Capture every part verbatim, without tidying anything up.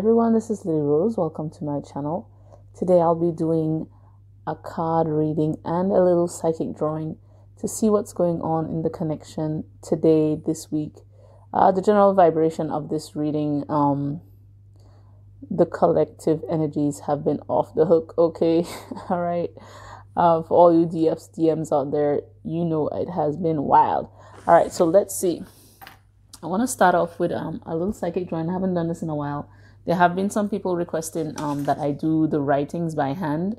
everyone, this is Lilly Rose. Welcome to my channel. Today I'll be doing a card reading and a little psychic drawing to see what's going on in the connection today, this week, uh, the general vibration of this reading. Um, the collective energies have been off the hook, okay? All right, uh, for all you D Fs, D Ms out there, you know it has been wild. All right, so let's see. I want to start off with um, a little psychic drawing. I haven't done this in a while. There have been some people requesting um, that I do the writings by hand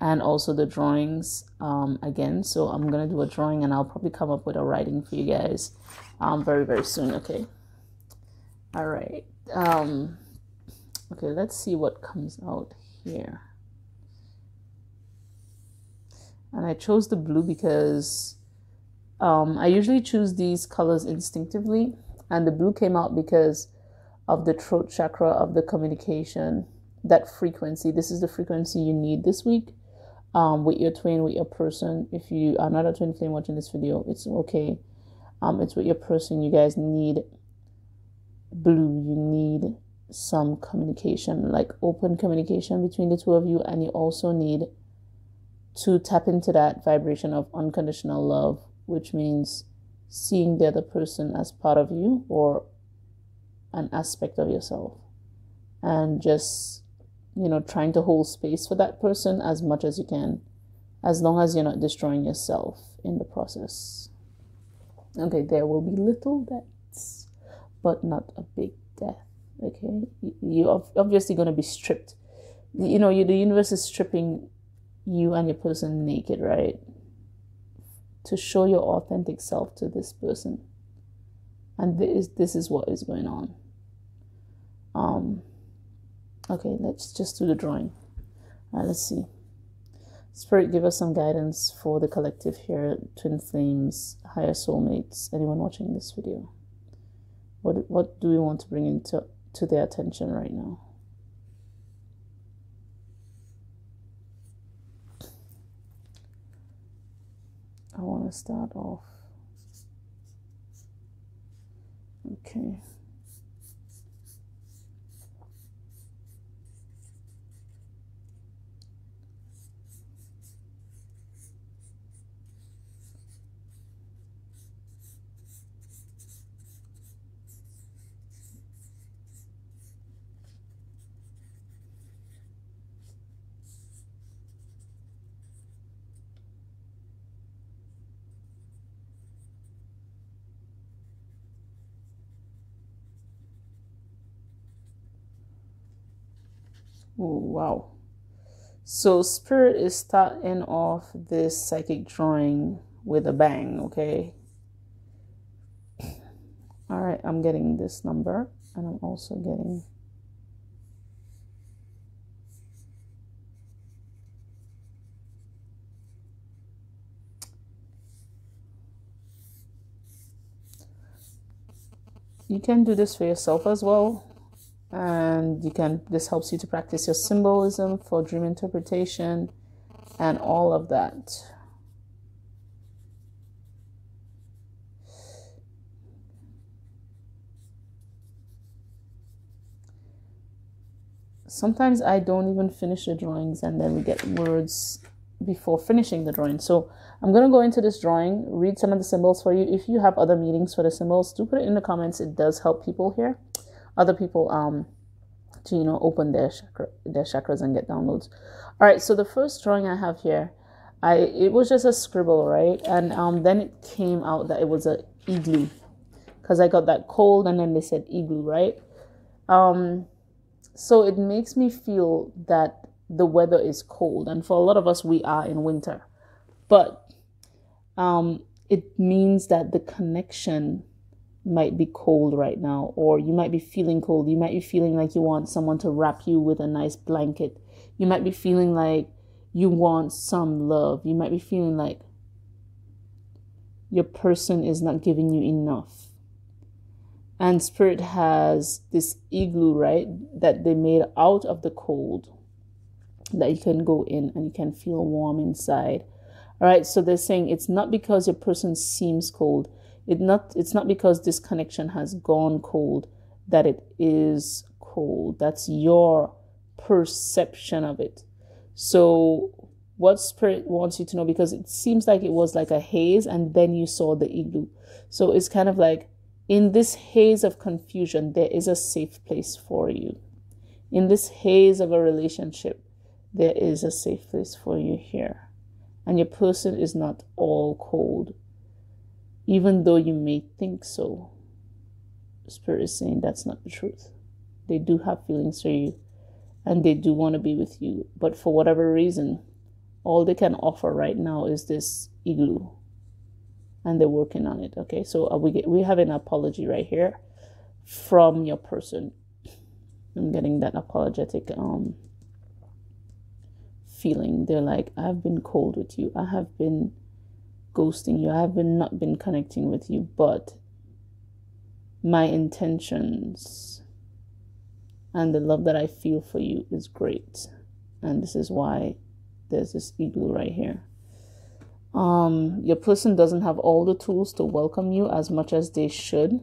and also the drawings um, again. So I'm going to do a drawing and I'll probably come up with a writing for you guys um, very, very soon. Okay. All right. Um, okay, let's see what comes out here. And I chose the blue because um, I usually choose these colors instinctively. And the blue came out because of the throat chakra, of the communication, that frequency. This is the frequency you need this week. Um, with your twin, with your person. If you are not a twin flame watching this video, it's okay. Um, it's with your person. You guys need blue. You need some communication, like open communication between the two of you, and you also need to tap into that vibration of unconditional love, which means seeing the other person as part of you or an aspect of yourself, and just, you know, trying to hold space for that person as much as you can, as long as you're not destroying yourself in the process. Okay, there will be little deaths, but not a big death. Okay, you're obviously going to be stripped. You know, you, the universe is stripping you and your person naked, right? To show your authentic self to this person. And this, this is what is going on. Um, okay, let's just do the drawing. All right, let's see. Spirit, give us some guidance for the collective here, twin flames, higher soulmates, anyone watching this video. What, what do we want to bring into to their attention right now? I want to start off. Okay. Oh, wow. So Spirit is starting off this psychic drawing with a bang, okay? All right, I'm getting this number, and I'm also getting you can do this for yourself as well. And you can, this helps you to practice your symbolism for dream interpretation and all of that. Sometimes I don't even finish the drawings, and then we get words before finishing the drawing. So I'm going to go into this drawing, read some of the symbols for you. If you have other meanings for the symbols, do put it in the comments. It does help people here. Other people um, to, you know, open their chakra, their chakras and get downloads. All right, so the first drawing I have here, I it was just a scribble, right? And um, then it came out that it was an igloo, because I got that cold and then they said igloo, right? Um, so it makes me feel that the weather is cold. And for a lot of us, we are in winter. But um, it means that the connection might be cold right now, or you might be feeling cold. You might be feeling like you want someone to wrap you with a nice blanket. You might be feeling like you want some love. You might be feeling like your person is not giving you enough. And Spirit has this igloo, right, that they made out of the cold, that you can go in and you can feel warm inside. All right, so they're saying it's not because your person seems cold. It not, it's not because this connection has gone cold that it is cold. That's your perception of it. So what spirit wants you to know, because it seems like it was like a haze and then you saw the igloo. So it's kind of like, in this haze of confusion, there is a safe place for you. In this haze of a relationship, there is a safe place for you here. And your person is not all cold, even though you may think so. Spirit is saying that's not the truth. They do have feelings for you, and they do want to be with you. But for whatever reason, all they can offer right now is this igloo. And they're working on it, okay? So we, get, we have an apology right here from your person. I'm getting that apologetic um, feeling. They're like, I've been cold with you. I have been ghosting you. I have been not been connecting with you, but my intentions and the love that I feel for you is great. And this is why there's this igloo right here. Um, your person doesn't have all the tools to welcome you as much as they should.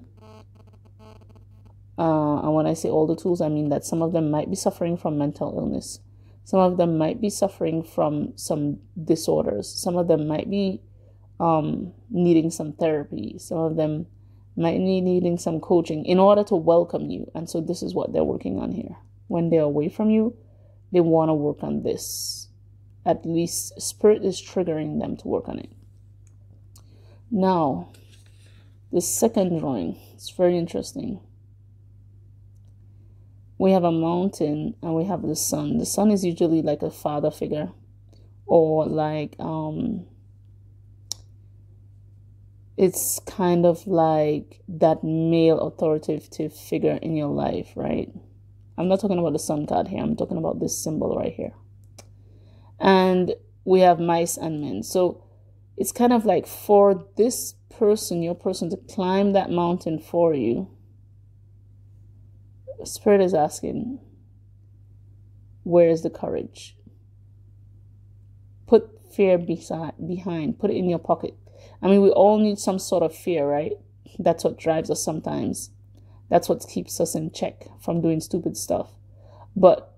Uh, and when I say all the tools, I mean that some of them might be suffering from mental illness. Some of them might be suffering from some disorders. Some of them might be um, needing some therapy. Some of them might need needing some coaching in order to welcome you. And so this is what they're working on here. When they're away from you, they want to work on this. At least spirit is triggering them to work on it. Now, the second drawing is very interesting. We have a mountain and we have the sun. The sun is usually like a father figure, or like um it's kind of like that male authoritative figure in your life, right? I'm not talking about the sun god here. I'm talking about this symbol right here. And we have mice and men. So it's kind of like for this person, your person, to climb that mountain for you, spirit is asking, where is the courage? Put fear behind. Put it in your pocket. I mean, we all need some sort of fear, right? That's what drives us sometimes. That's what keeps us in check from doing stupid stuff. But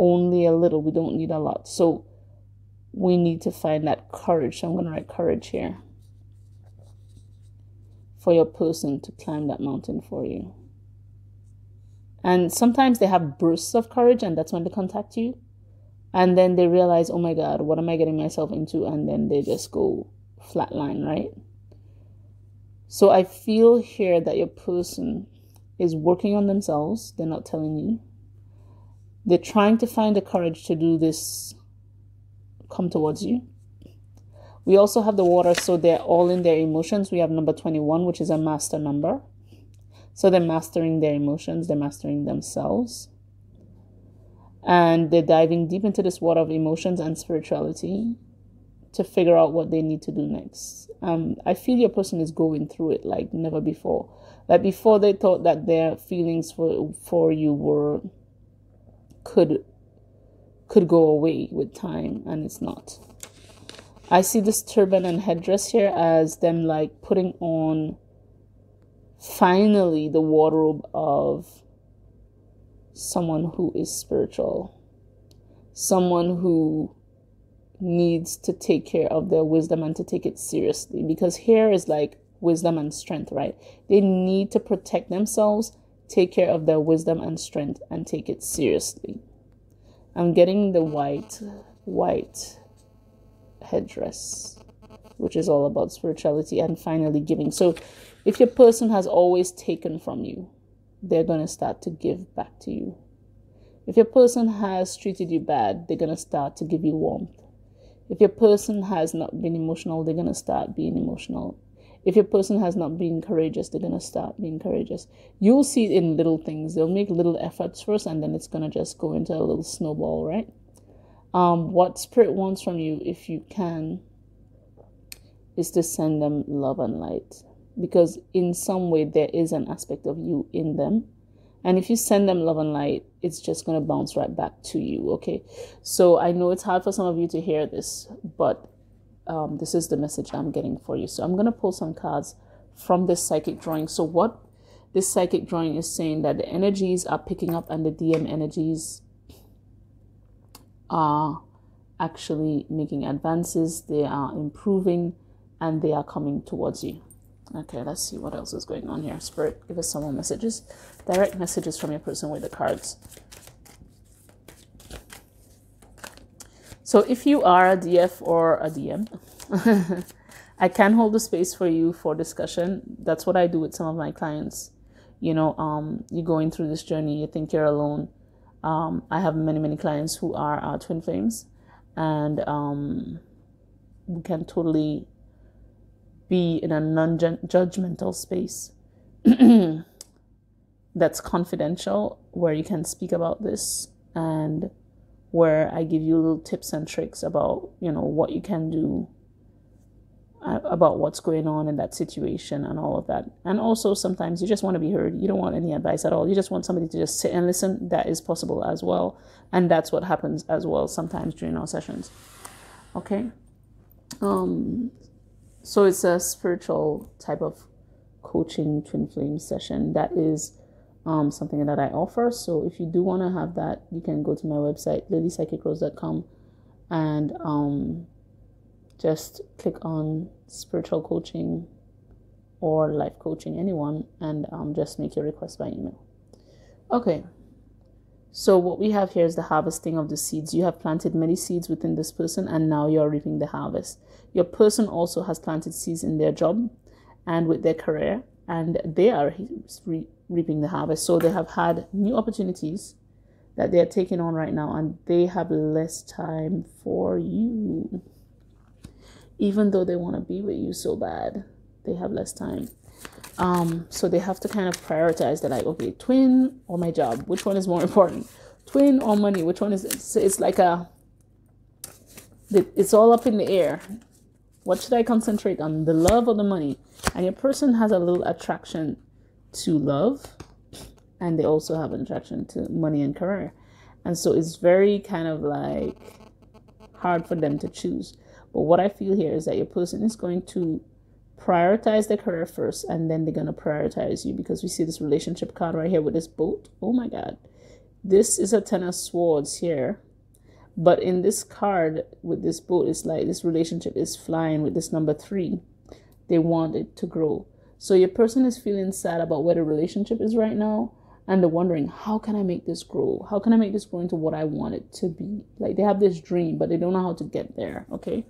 only a little. We don't need a lot. So we need to find that courage. I'm going to write courage here. For your person to climb that mountain for you. And sometimes they have bursts of courage, and that's when they contact you. And then they realize, oh my God, what am I getting myself into? And then they just go flatline, right? So I feel here that your person is working on themselves. They're not telling you. They're trying to find the courage to do this, come towards you. We also have the water, so they're all in their emotions. We have number twenty-one, which is a master number. So they're mastering their emotions. They're mastering themselves. And they're diving deep into this water of emotions and spirituality to figure out what they need to do next. Um, I feel your person is going through it like never before. Like before, they thought that their feelings for, for you were... could could go away with time, and it's not. I see this turban and headdress here as them like putting on finally the wardrobe of someone who is spiritual, someone who needs to take care of their wisdom and to take it seriously, because here is like wisdom and strength, right? They need to protect themselves, take care of their wisdom and strength, and take it seriously. I'm getting the white, white headdress, which is all about spirituality and finally giving. So if your person has always taken from you, they're going to start to give back to you. If your person has treated you bad, they're going to start to give you warmth. If your person has not been emotional, they're going to start being emotional. If your person has not been courageous, they're going to start being courageous. You'll see it in little things. They'll make little efforts first, and then it's going to just go into a little snowball, right? Um, what spirit wants from you, if you can, is to send them love and light. Because in some way, there is an aspect of you in them. And if you send them love and light, it's just going to bounce right back to you, okay? So I know it's hard for some of you to hear this, but... Um, this is the message I'm getting for you. So I'm going to pull some cards from this psychic drawing. So what this psychic drawing is saying that the energies are picking up and the D M energies are actually making advances. They are improving and they are coming towards you. Okay, let's see what else is going on here. Spirit, give us some more messages. Direct messages from your person with the cards. So if you are a D F or a D M, I can hold the space for you for discussion. That's what I do with some of my clients. You know, um, you're going through this journey, you think you're alone. Um, I have many, many clients who are uh, twin flames, and um, we can totally be in a non-judgmental space that's confidential, where you can speak about this and where I give you little tips and tricks about, you know, what you can do, about what's going on in that situation and all of that. And also sometimes you just want to be heard. You don't want any advice at all. You just want somebody to just sit and listen. That is possible as well. And that's what happens as well sometimes during our sessions. Okay. Um, so it's a spiritual type of coaching twin flame session. That is um, something that I offer. So if you do want to have that, you can go to my website, lilly psychic rose dot com, and um, just click on spiritual coaching or life coaching, anyone, and um, just make your request by email. Okay, so what we have here is the harvesting of the seeds. You have planted many seeds within this person, and now you're reaping the harvest. Your person also has planted seeds in their job and with their career, and they are re reaping the harvest. So they have had new opportunities that they are taking on right now, and they have less time for you. Even though they want to be with you so bad, they have less time. Um, so they have to kind of prioritize. They're like, okay, twin or my job? Which one is more important? Twin or money? Which one is it? So it's like a, it's all up in the air. What should I concentrate on? The love or the money? And your person has a little attraction to love, and they also have an attraction to money and career. And so it's very kind of like hard for them to choose. But what I feel here is that your person is going to prioritize their career first, and then they're going to prioritize you, because we see this relationship card right here with this boat. Oh my God. This is a ten of swords here. But in this card with this boat, it's like this relationship is flying with this number three. They want it to grow. So your person is feeling sad about where the relationship is right now. And they're wondering, how can I make this grow? How can I make this grow into what I want it to be? Like, they have this dream, but they don't know how to get there, okay?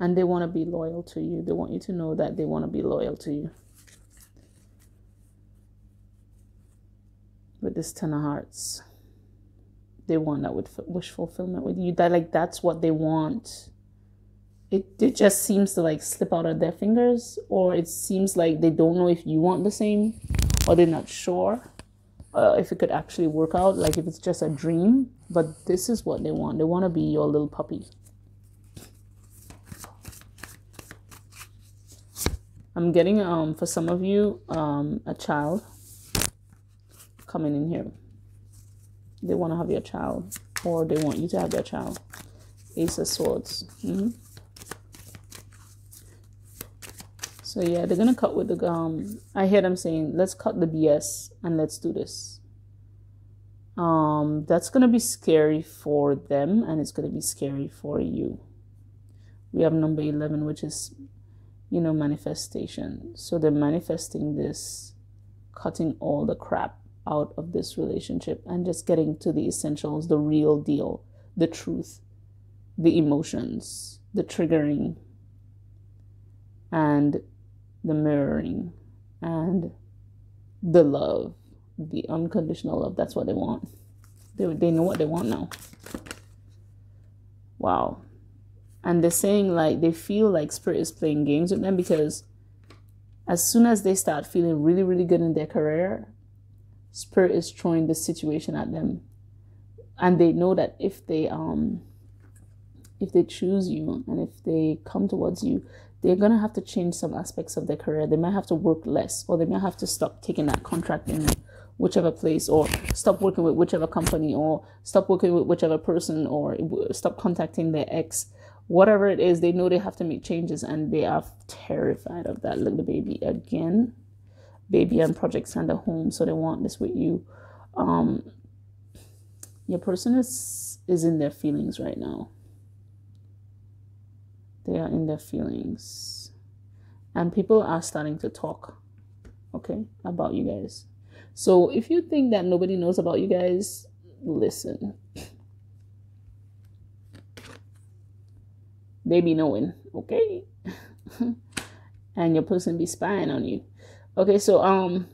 And they want to be loyal to you. They want you to know that they want to be loyal to you. With this ten of hearts. They want that with wish fulfillment with you. That, like, that's what they want. It, it just seems to like slip out of their fingers, or it seems like they don't know if you want the same, or they're not sure uh, if it could actually work out, like if it's just a dream. But this is what they want. They want to be your little puppy. I'm getting, um for some of you, um a child coming in here. They want to have your child, or they want you to have their child. Ace of Swords. Mm-hmm. So yeah, they're gonna cut with the um. I hear them saying, "Let's cut the B S and let's do this." Um, that's gonna be scary for them, and it's gonna be scary for you. We have number eleven, which is, you know, manifestation. So they're manifesting this, cutting all the crap out of this relationship, and just getting to the essentials, the real deal, the truth, the emotions, the triggering, and the mirroring, and the love, the unconditional love. That's what they want. They, they know what they want now. Wow. And they're saying, like, they feel like Spirit is playing games with them, because as soon as they start feeling really, really good in their career, Spirit is throwing this situation at them. And they know that if they, um, if they choose you and if they come towards you, they're going to have to change some aspects of their career. They might have to work less, or they might have to stop taking that contract in whichever place, or stop working with whichever company, or stop working with whichever person, or stop contacting their ex, whatever it is, they know they have to make changes and they are terrified of that. Look, the baby again. Baby and Project Sander home, so they want this with you. Um, your person is, is in their feelings right now. They are in their feelings. And people are starting to talk, okay, about you guys. So if you think that nobody knows about you guys, listen. They be knowing, okay? And your person be spying on you. Okay, so um,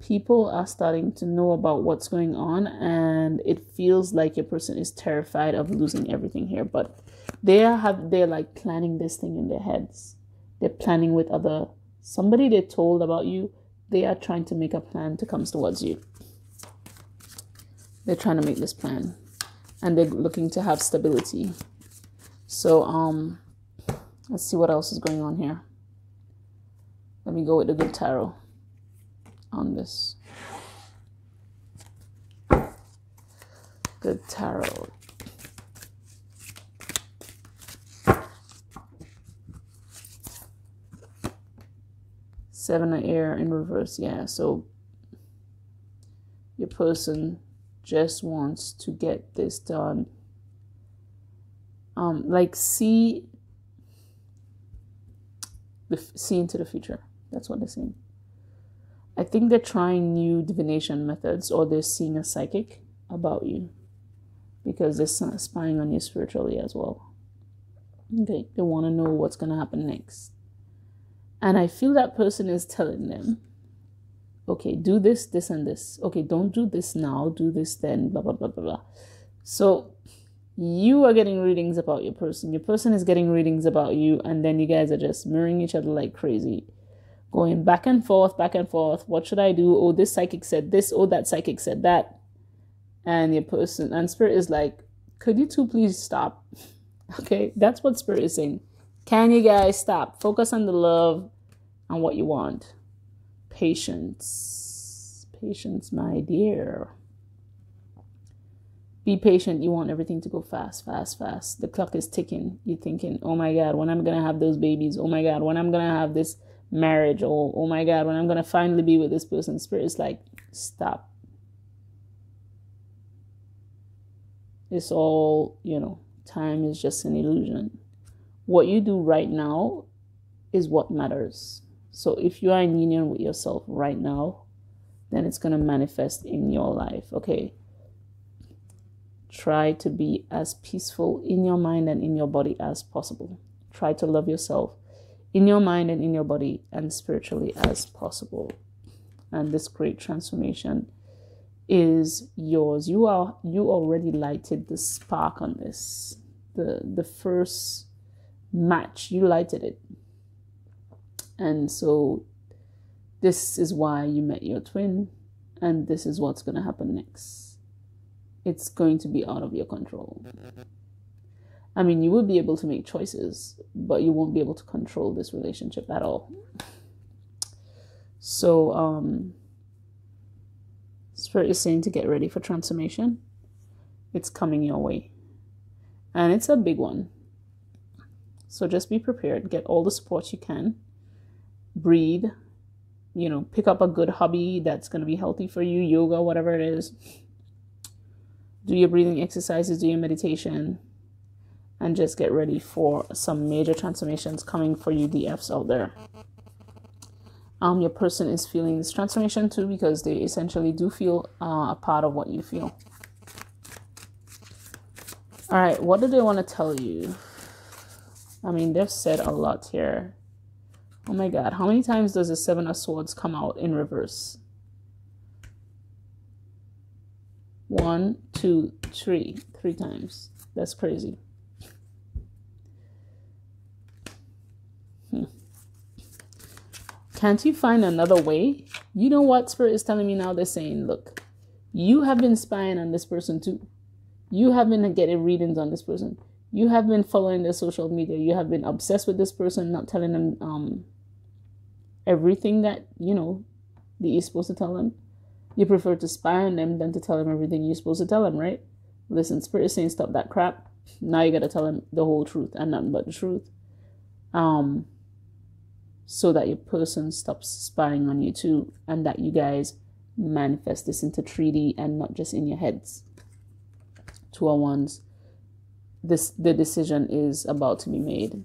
people are starting to know about what's going on, and it feels like your person is terrified of losing everything here. But they have they're like planning this thing in their heads. They're planning with other somebody they told about you. They are trying to make a plan to come towards you. They're trying to make this plan, and they're looking to have stability. So um, let's see what else is going on here. Let me go with the good tarot on this. Good tarot. Seven of air in reverse. Yeah, so your person just wants to get this done. Um, like see, the, see into the future. That's what they're saying. I think they're trying new divination methods, or they're seeing a psychic about you, because they're spying on you spiritually as well. Okay, they want to know what's going to happen next. And I feel that person is telling them, okay, do this, this, and this. Okay, don't do this now, do this then, blah, blah, blah, blah, blah. So you are getting readings about your person. Your person is getting readings about you, and then you guys are just mirroring each other like crazy. Going back and forth, back and forth. What should I do? Oh, this psychic said this. Oh, that psychic said that. And your person, and Spirit is like, could you two please stop? Okay, that's what Spirit is saying. Can you guys stop? Focus on the love and what you want. Patience. Patience, my dear. Be patient. You want everything to go fast, fast, fast. The clock is ticking. You're thinking, oh my God, when I'm going to have those babies. Oh my God, when I'm going to have this marriage. Or oh my God, when I'm going to finally be with this person. Spirit is like, stop. It's all, you know, time is just an illusion. What you do right now is what matters. So if you are in union with yourself right now, then it's going to manifest in your life. Okay. Try to be as peaceful in your mind and in your body as possible. Try to love yourself in your mind and in your body and spiritually as possible. And this great transformation is yours. You are, you already lighted the spark on this. The, the first match, you lighted it. And so this is why you met your twin, and this is what's going to happen next. It's going to be out of your control. I mean, you will be able to make choices, but you won't be able to control this relationship at all. So, um, Spirit is saying to get ready for transformation. It's coming your way. And it's a big one. So just be prepared. Get all the support you can. Breathe. You know, pick up a good hobby that's going to be healthy for you. Yoga, whatever it is. Do your breathing exercises, do your meditation, and just get ready for some major transformations coming for you D Fs out there. Um, your person is feeling this transformation too, because they essentially do feel uh, a part of what you feel. All right, what do they want to tell you? I mean, they've said a lot here. Oh my God, how many times does the Seven of Swords come out in reverse? One, two, three. Three times. That's crazy. Hmm. Can't you find another way? You know what Spirit is telling me now? They're saying, look, you have been spying on this person too. You have been getting readings on this person. You have been following their social media. You have been obsessed with this person, not telling them um, everything that, you know, that you're supposed to tell them. You prefer to spy on them than to tell them everything you're supposed to tell them, right? Listen, Spirit is saying stop that crap. Now you got to tell him the whole truth and nothing but the truth. Um, so that your person stops spying on you too, and that you guys manifest this into three D and not just in your heads. Two of Wands. This, the decision is about to be made.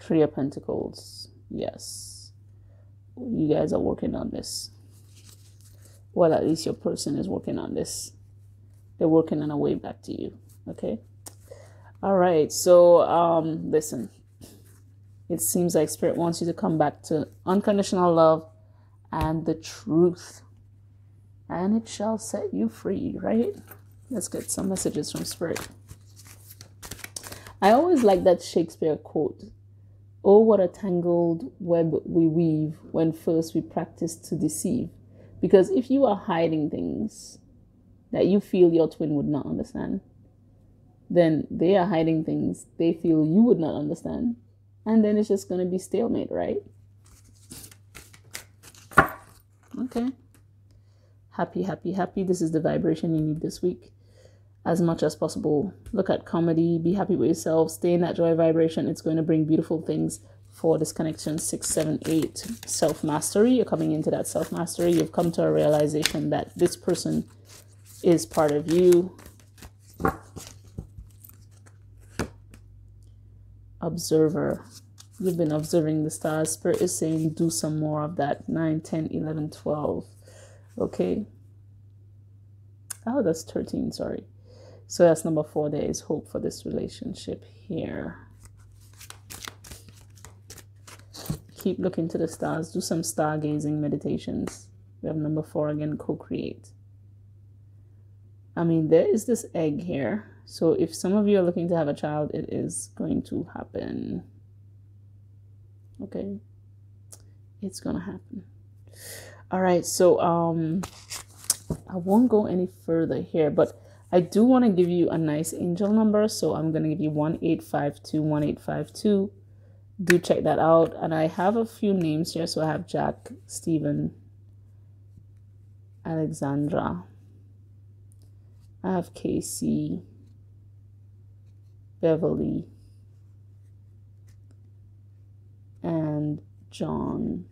Three of Pentacles. Yes. You guys are working on this. Well, at least your person is working on this. They're working on a way back to you. Okay? All right. So, um, listen. It seems like Spirit wants you to come back to unconditional love and the truth. And it shall set you free, right? Let's get some messages from Spirit. I always like that Shakespeare quote. Oh, what a tangled web we weave when first we practice to deceive. Because if you are hiding things that you feel your twin would not understand, then they are hiding things they feel you would not understand. And then it's just going to be stalemate, right? Okay. Happy, happy, happy. This is the vibration you need this week. As much as possible. Look at comedy. Be happy with yourself. Stay in that joy vibration. It's going to bring beautiful things for this connection. Six, seven, eight. Self-mastery. You're coming into that self-mastery. You've come to a realization that this person is part of you. Observer. You've been observing the stars. Spirit is saying do some more of that. Nine, ten, eleven, twelve. Okay. Oh, that's thirteen, sorry. So that's number four. There is hope for this relationship here. Keep looking to the stars. Do some stargazing meditations. We have number four again, co-create. I mean, there is this egg here. So if some of you are looking to have a child, it is going to happen. Okay. It's going to happen. All right. So um, I won't go any further here, but I do want to give you a nice angel number, so I'm going to give you one eight five two, one eight five two. Do check that out. And I have a few names here, so I have Jack, Stephen, Alexandra. I have Casey, Beverly, and John.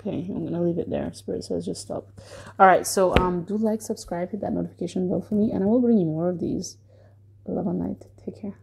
Okay, I'm going to leave it there. Spirit says just stop. All right, so um, do like, subscribe, hit that notification bell for me, and I will bring you more of these. Love and light. Take care.